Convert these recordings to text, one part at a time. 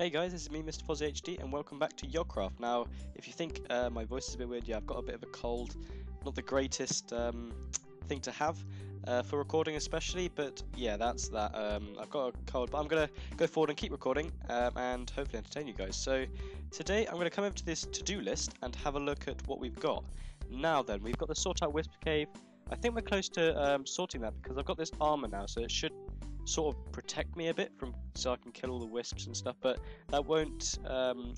Hey guys, this is me, MrFozzyHD, and welcome back to YoCraft. Now, if you think my voice is a bit weird, yeah, I've got a bit of a cold. Not the greatest thing to have for recording especially, but yeah, that's that. I've got a cold, but I'm going to go forward and keep recording and hopefully entertain you guys. So today I'm going to come over to this to-do list and have a look at what we've got. Now then, we've got the sort out Wisp Cave. I think we're close to sorting that because I've got this armor now, so it should sort of protect me a bit from, so I can kill all the wisps and stuff, but that won't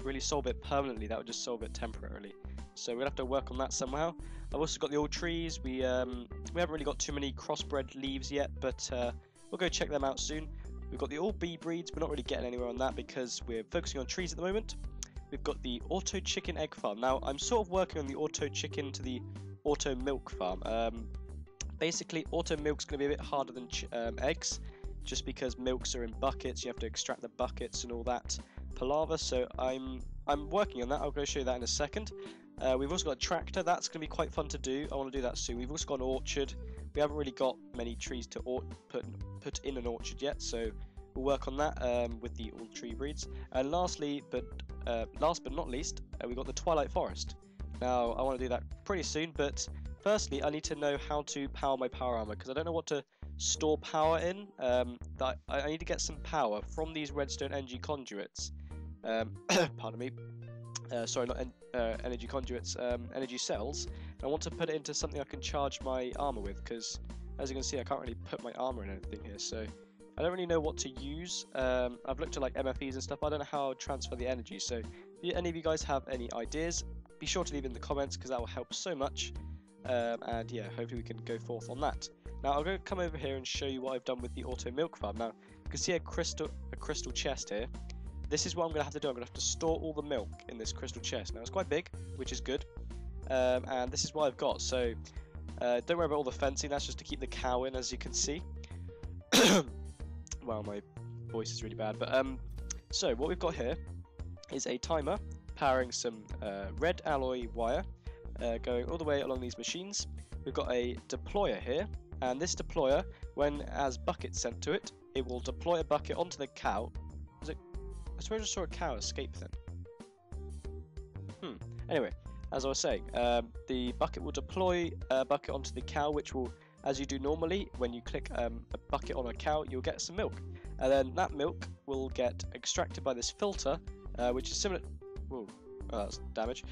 really solve it permanently. That would just solve it temporarily, so we'll have to work on that somehow. I've also got the old trees. We haven't really got too many crossbred leaves yet, but we'll go check them out soon. We've got the all bee breeds. We're not really getting anywhere on that because we're focusing on trees at the moment. We've got the auto chicken egg farm. Now I'm sort of working on the auto chicken to the auto milk farm. Basically auto milk's gonna be a bit harder than eggs, just because milks are in buckets. You have to extract the buckets and all that palaver, so I'm working on that. I'll go show you that in a second. We've also got a tractor. That's going to be quite fun to do. I want to do that soon. We've also got an orchard. We haven't really got many trees to put in an orchard yet, so we'll work on that with the old tree breeds. And lastly, but last but not least, we've got the Twilight Forest. Now I want to do that pretty soon, but firstly I need to know how to power my power armor, because I don't know what to store power in. I need to get some power from these redstone energy conduits. Pardon me. Sorry, not energy conduits, energy cells. I want to put it into something I can charge my armor with, because as you can see I can't really put my armor in anything here, so I don't really know what to use. I've looked at like MFEs and stuff, but I don't know how I'll transfer the energy, so if any of you guys have any ideas, be sure to leave in the comments because that will help so much. And yeah, hopefully we can go forth on that. Now I'm going to come over here and show you what I've done with the auto milk farm. Now you can see a crystal chest here. This is what I'm going to have to do. I'm going to have to store all the milk in this crystal chest. Now it's quite big, which is good. And this is what I've got. So don't worry about all the fencing. That's just to keep the cow in, as you can see. Wow, my voice is really bad. But so what we've got here is a timer powering some red alloy wire. Going all the way along these machines. We've got a deployer here, and this deployer, when as buckets sent to it, it will deploy a bucket onto the cow. I suppose I saw a cow escape then. Anyway, as I was saying, the bucket will deploy a bucket onto the cow, which will, as you do normally, when you click a bucket on a cow, you'll get some milk, and then that milk will get extracted by this filter, which is similar. Whoa, oh, that's damage.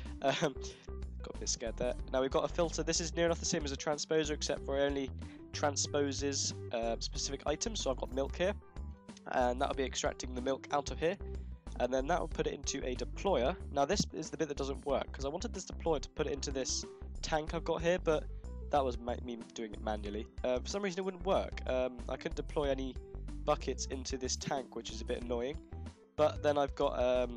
Got a bit scared there. Now we've got a filter. This is near enough the same as a transposer, except for it only transposes specific items. So I've got milk here, and that'll be extracting the milk out of here, and then that will put it into a deployer. Now this is the bit that doesn't work, because I wanted this deployer to put it into this tank I've got here, but that was me doing it manually. For some reason it wouldn't work. I couldn't deploy any buckets into this tank, which is a bit annoying. But then I've got, to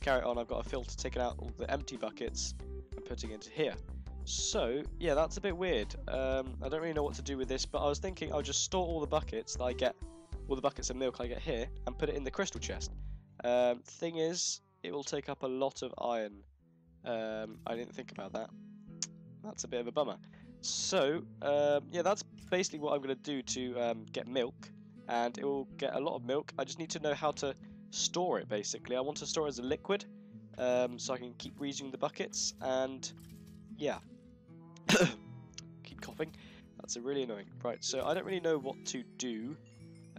carry it on, I've got a filter taking out all the empty buckets and putting into here. So yeah, that's a bit weird. I don't really know what to do with this, but I was thinking I'll just store all the buckets that I get, all the buckets of milk I get here, and put it in the crystal chest. Thing is, it will take up a lot of iron. I didn't think about that. That's a bit of a bummer. So yeah, that's basically what I'm going to do to get milk, and it will get a lot of milk. I just need to know how to store it. Basically I want to store it as a liquid, so I can keep reusing the buckets, and yeah. Keep coughing, that's really annoying. Right, so I don't really know what to do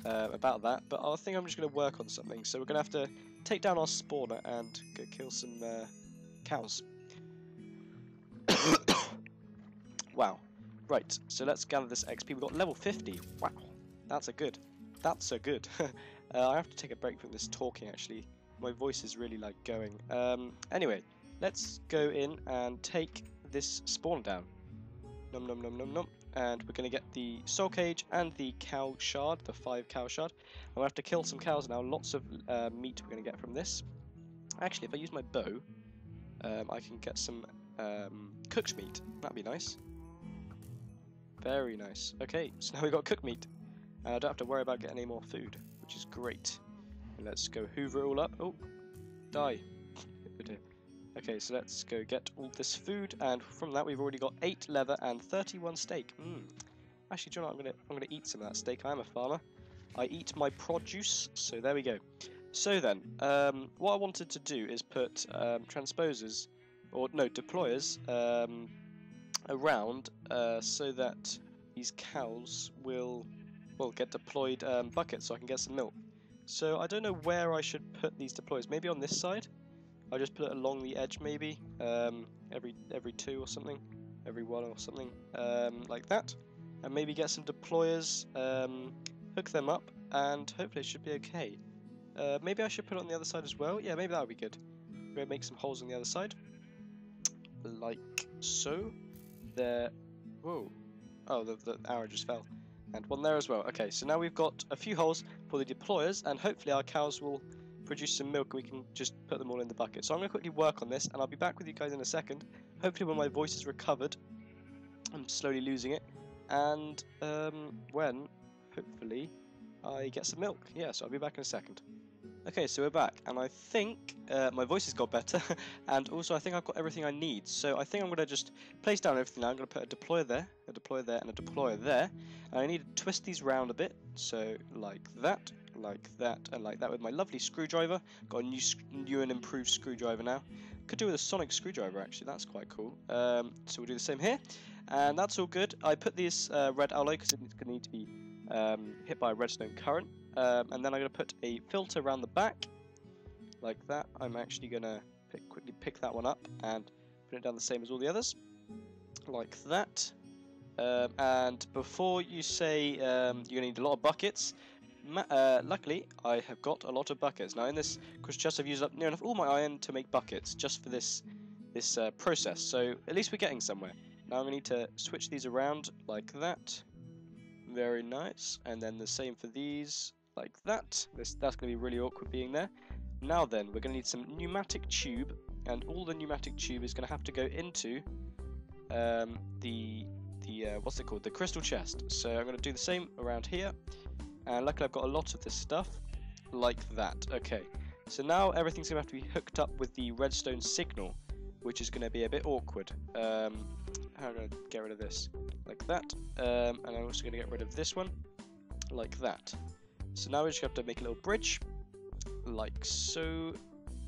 about that, but I think I'm just going to work on something. So we're going to have to take down our spawner and go kill some cows. Wow. Right, so let's gather this XP. We've got level 50. Wow, that's a good. That's so good. I have to take a break from this talking actually. My voice is really like going. Anyway, let's go in and take this spawn down. Nom nom nom nom nom. And we're going to get the soul cage and the cow shard, the 5 cow shard. I'm going to have to kill some cows now. Lots of meat we're going to get from this. Actually, if I use my bow, I can get some cooked meat. That'd be nice. Very nice. Okay, so now we've got cooked meat. I don't have to worry about getting any more food, which is great. And let's go hoover it all up. Oh, die. Okay, so let's go get all this food, and from that we've already got 8 leather and 31 steak. Actually, do you know what? I'm gonna eat some of that steak. I am a farmer. I eat my produce, so there we go. So then, what I wanted to do is put transposers, or no, deployers, around so that these cows will, well, get deployed buckets so I can get some milk. So I don't know where I should put these deployers. Maybe on this side? I'll just put it along the edge maybe, every two or something, every one or something, like that. And maybe get some deployers, hook them up, and hopefully it should be okay. Maybe I should put it on the other side as well. Yeah, maybe that would be good. We're going to make some holes on the other side. Like so. There. Whoa. Oh, the arrow just fell. And one there as well. Okay, so now we've got a few holes for the deployers, and hopefully our cows will produce some milk and we can just put them all in the bucket. So I'm going to quickly work on this, and I'll be back with you guys in a second. Hopefully when my voice is recovered, I'm slowly losing it. And when, hopefully, I get some milk. Yeah, so I'll be back in a second. Okay, so we're back, and I think my voice has got better, and also I think I've got everything I need. So I think I'm going to just place down everything now. I'm going to put a deployer there, and a deployer there. And I need to twist these round a bit, so like that, and like that with my lovely screwdriver. Got a new and improved screwdriver now. Could do with a sonic screwdriver, actually. That's quite cool. So we'll do the same here, and that's all good. I put this red alloy because it's going to need to be hit by a redstone current, and then I'm going to put a filter around the back, like that. I'm actually going to quickly pick that one up and put it down the same as all the others, like that. And before you say you're going to need a lot of buckets, luckily I have got a lot of buckets. Now in this crush chest I've used up near enough all my iron to make buckets just for this process, so at least we're getting somewhere. Now I'm going to need to switch these around like that. Very nice, and then the same for these, like that. That's going to be really awkward being there. Now then, we're going to need some pneumatic tube, and all the pneumatic tube is going to have to go into what's it called, the crystal chest. So I'm going to do the same around here, and luckily I've got a lot of this stuff, like that. Okay, so now everything's going to have to be hooked up with the redstone signal, which is going to be a bit awkward. I'm going to get rid of this, like that, and I'm also going to get rid of this one, like that. So now we just have to make a little bridge, like so,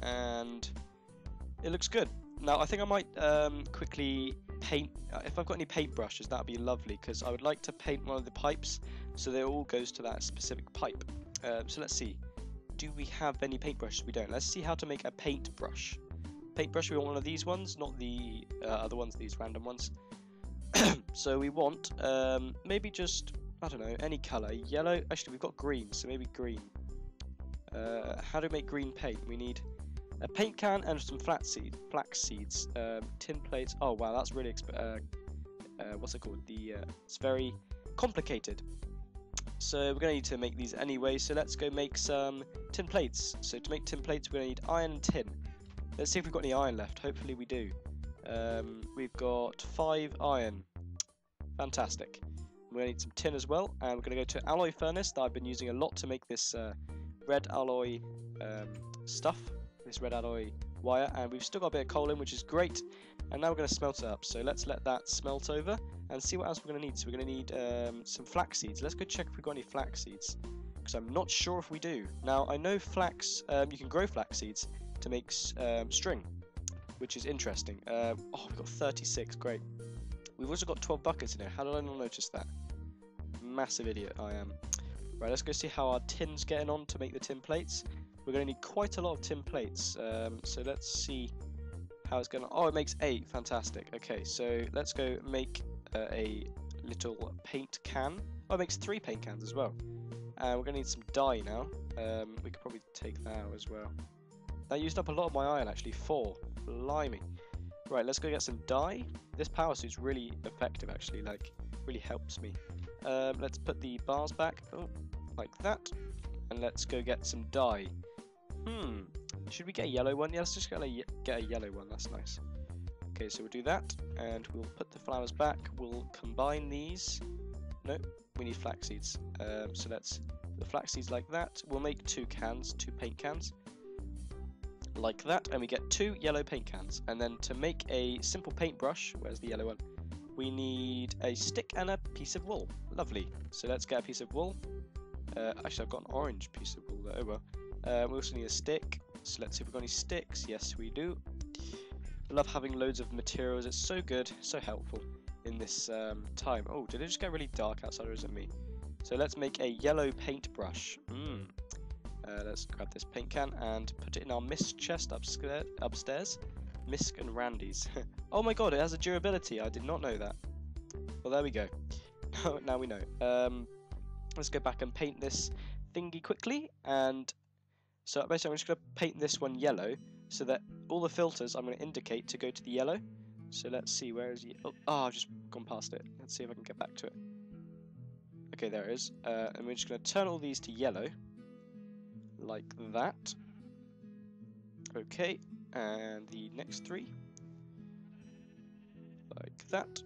and it looks good. Now I think I might quickly paint, if I've got any paint brushes that would be lovely, because I would like to paint one of the pipes so that it all goes to that specific pipe. So let's see, do we have any paint brushes? We don't. Let's see how to make a paint brush. We want one of these ones, not the other ones, these random ones. So we want maybe just, I don't know, any colour. Yellow, actually we've got green, so maybe green. How do we make green paint? We need a paint can and some flax seeds, tin plates. Oh wow, that's really, what's it called? It's very complicated. So we're going to need to make these anyway, so let's go make some tin plates. So to make tin plates we're going to need iron and tin. Let's see if we've got any iron left. Hopefully we do. We've got 5 iron. Fantastic. We're going to need some tin as well. And we're going to go to alloy furnace that I've been using a lot to make this red alloy stuff. This red alloy wire. And we've still got a bit of coal in, which is great. And now we're going to smelt it up. So let's let that smelt over and see what else we're going to need. So we're going to need some flax seeds. Let's go check if we've got any flax seeds, because I'm not sure if we do. Now I know flax, you can grow flax seeds to make string, which is interesting. Oh, we've got 36, great. We've also got 12 buckets in here. How did I not notice that? Massive idiot I am. Right, let's go see how our tin's getting on to make the tin plates. We're going to need quite a lot of tin plates, so let's see how it's going. Oh, it makes 8, fantastic. Okay, so let's go make a little paint can. Oh, it makes 3 paint cans as well. We're going to need some dye now. We could probably take that out as well. That used up a lot of my iron, actually. 4. Blimey. Right, let's go get some dye. This power suit's really effective, actually. Like, really helps me. Let's put the bars back. Oh, like that. And let's go get some dye. Should we get a yellow one? Yeah, let's just get a yellow one. That's nice. Okay, so we'll do that. And we'll put the flowers back. We'll combine these. Nope, we need flax seeds. So let's put the flax seeds like that. We'll make 2 paint cans. Like that, and we get 2 yellow paint cans. And then to make a simple paintbrush, where's the yellow one? We need a stick and a piece of wool. Lovely. So let's get a piece of wool. Actually, I've got an orange piece of wool there. Oh well. We also need a stick, so let's see if we've got any sticks. Yes, we do. I love having loads of materials, it's so good, so helpful in this time. Oh, did it just get really dark outside, or is it me? So let's make a yellow paintbrush. Let's grab this paint can and put it in our mist chest upstairs. Misk and Randy's. Oh my god, it has a durability, I did not know that. Well, there we go. Now we know. Let's go back and paint this thingy quickly, and so basically I'm just going to paint this one yellow so that all the filters I'm going to indicate to go to the yellow. So let's see, where is it? Oh, I've just gone past it. Let's see if I can get back to it. Okay, there it is. And we're just going to turn all these to yellow like that. Okay, and the next three like that,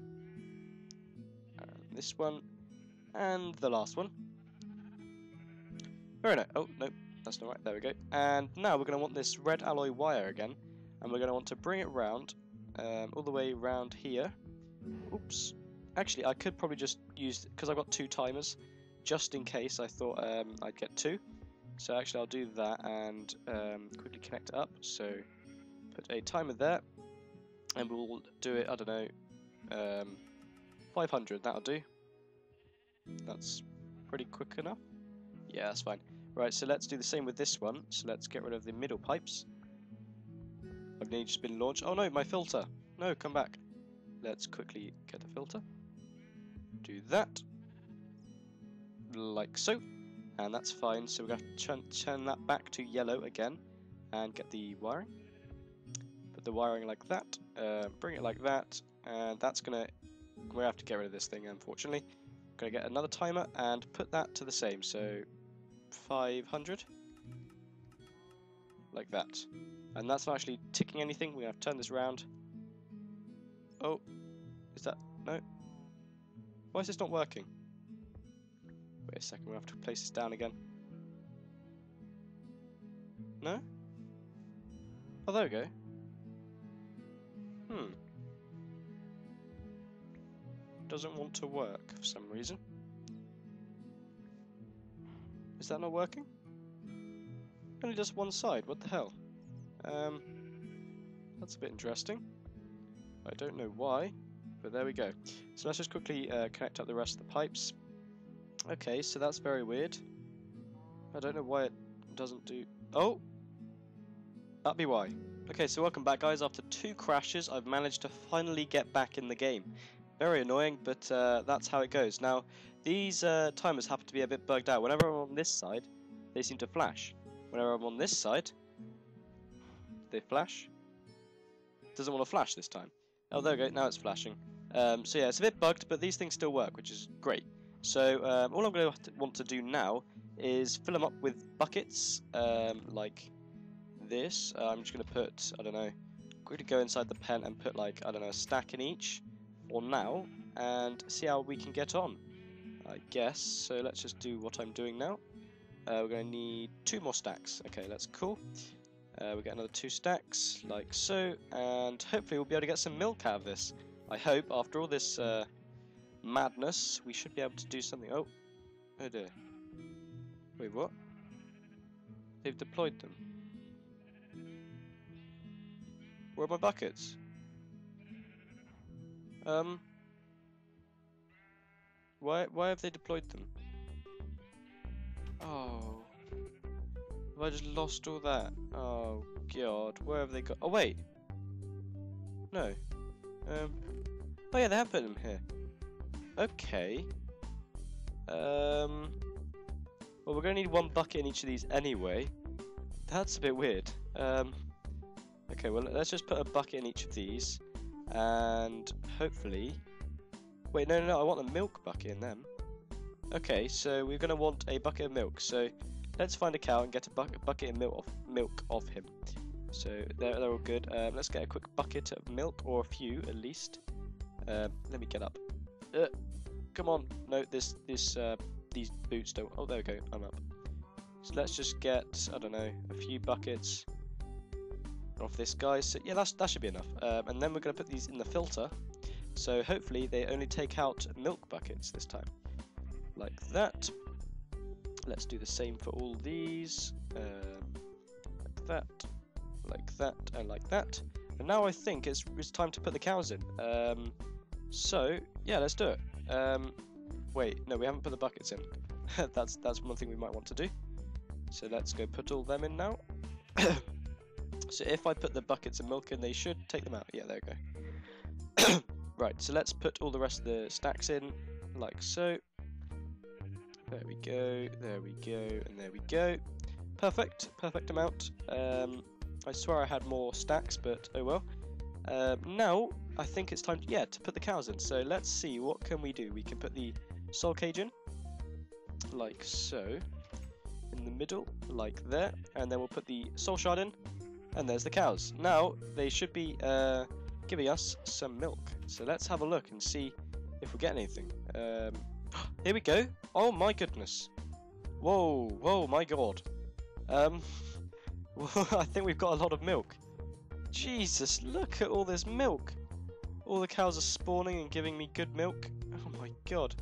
and this one, and the last one. Very nice. Oh no, that's not right. There we go. And now we're going to want this red alloy wire again, and we're going to want to bring it round all the way round here. Oops, actually I could probably just use, because I've got two timers, just in case I thought I'd get two. So actually I'll do that and quickly connect it up. So put a timer there, and we'll do it, I don't know, 500, that'll do. That's pretty quick enough. Yeah, that's fine. Right, so let's do the same with this one. So let's get rid of the middle pipes. I've nearly just been launched. Oh no, my filter. No, come back. Let's quickly get the filter. Do that. Like so. And that's fine, so we're going to turn that back to yellow again and get the wiring. Put the wiring like that, bring it like that, and that's going to... we're going to have to get rid of this thing, unfortunately. I'm going to get another timer and put that to the same, so 500. Like that. And that's not actually ticking anything, we're going to have to turn this round. Oh, is that... no? Why is this not working? Wait a second, we'll have to place this down again. No? Oh, there we go. Hmm. Doesn't want to work for some reason. Is that not working? Only just one side, what the hell? That's a bit interesting. I don't know why, but there we go. So let's just quickly connect up the rest of the pipes. Okay, so that's very weird. I don't know why it doesn't do... oh! That'd be why. Okay, so welcome back, guys. After two crashes, I've managed to finally get back in the game. Very annoying, but that's how it goes. Now, these timers happen to be a bit bugged out. Whenever I'm on this side, they seem to flash. Whenever I'm on this side, they flash. Doesn't want to flash this time. Oh, there we go. Now it's flashing. So yeah, it's a bit bugged, but these things still work, which is great. So all I'm going to want to do now is fill them up with buckets like this. I'm just going to put, I don't know, quickly go inside the pen and put like, I don't know, a stack in each for now and see how we can get on, I guess. So let's just do what I'm doing now. We're going to need two more stacks. Okay, that's cool. We'll get another two stacks like so, and hopefully we'll be able to get some milk out of this. I hope after all this... madness, we should be able to do something. Oh, oh dear. Wait, what? They've deployed them. Where are my buckets? Why have they deployed them? Oh, have I just lost all that? Oh god, where have they got? Oh wait, no. Oh yeah, they have put them here. Okay. Well, we're going to need one bucket in each of these anyway. That's a bit weird. Okay, well, let's just put a bucket in each of these. And hopefully... wait, no, no, no, I want the milk bucket in them. Okay, so we're going to want a bucket of milk. So let's find a cow and get a bucket of milk off him. So they're all good. Let's get a quick bucket of milk, or a few at least. Let me get up. Come on, no, these boots don't... oh, there we go, I'm up. So let's just get, I don't know, a few buckets off this guy. So yeah, that should be enough. And then we're going to put these in the filter, so hopefully they only take out milk buckets this time. Like that. Let's do the same for all these, like that, and like that. And now I think it's time to put the cows in. So yeah, let's do it. Wait, no, we haven't put the buckets in. That's one thing we might want to do. So let's go put all them in now. So if I put the buckets of milk in, they should take them out. Yeah, there we go. Right, so let's put all the rest of the stacks in, like so. There we go, and there we go. Perfect, perfect amount. I swear I had more stacks, but oh well. Now, I think it's time to, to put the cows in. So let's see, what can we do? We can put the soul cage in, like so. In the middle, like there. And then we'll put the soul shard in, and there's the cows. Now, they should be giving us some milk. So let's have a look and see if we get anything. Here we go. Oh my goodness. Whoa, whoa, my god. I think we've got a lot of milk. Jesus, look at all this milk. All the cows are spawning and giving me good milk. Oh my god.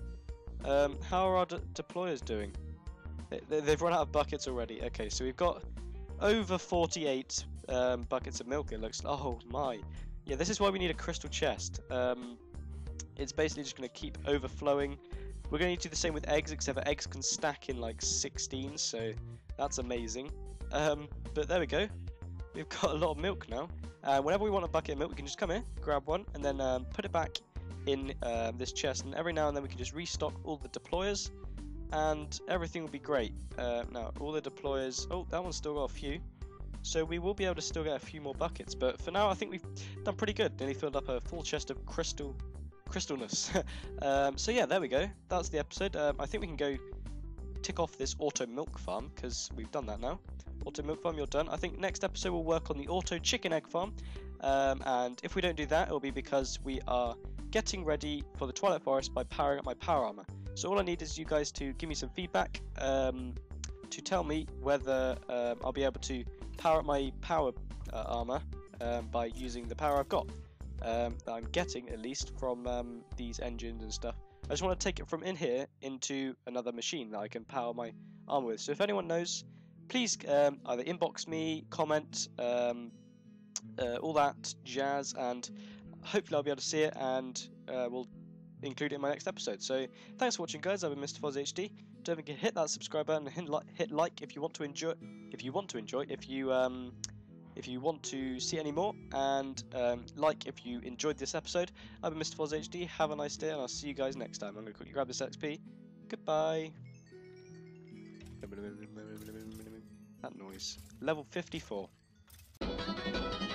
How are our deployers doing? They've run out of buckets already. Okay, so we've got over 48 buckets of milk, it looks. Oh my. Yeah, this is why we need a crystal chest. It's basically just going to keep overflowing. We're going to do the same with eggs, except for eggs can stack in like 16, so that's amazing. But there we go. We've got a lot of milk now. Whenever we want a bucket of milk, we can just come here, grab one, and then put it back in this chest. And every now and then we can just restock all the deployers, and everything will be great. Now, all the deployers... Oh, that one's still got a few. So we will be able to still get a few more buckets. But for now, I think we've done pretty good. Nearly filled up a full chest of crystalness. So yeah, there we go. That's the episode. I think we can go tick off this auto milk farm, because we've done that now. Auto milk farm, you're done. I think next episode we'll work on the auto chicken egg farm, and if we don't do that, it'll be because we are getting ready for the Twilight Forest by powering up my power armor. So all I need is you guys to give me some feedback, to tell me whether I'll be able to power up my power armor by using the power I've got. That I'm getting, at least, from these engines and stuff. I just want to take it from in here into another machine that I can power my armor with. So if anyone knows, please either inbox me, comment, all that jazz, and hopefully I'll be able to see it, and we'll include it in my next episode. So thanks for watching, guys. I've been MrFozzyHD. Don't forget to hit that subscribe button and hit like if you want to enjoy. If you want to see any more, and like if you enjoyed this episode. I've been MrFozzyHD, have a nice day, and I'll see you guys next time. I'm going to quickly grab this XP. Goodbye. That noise. Level 54.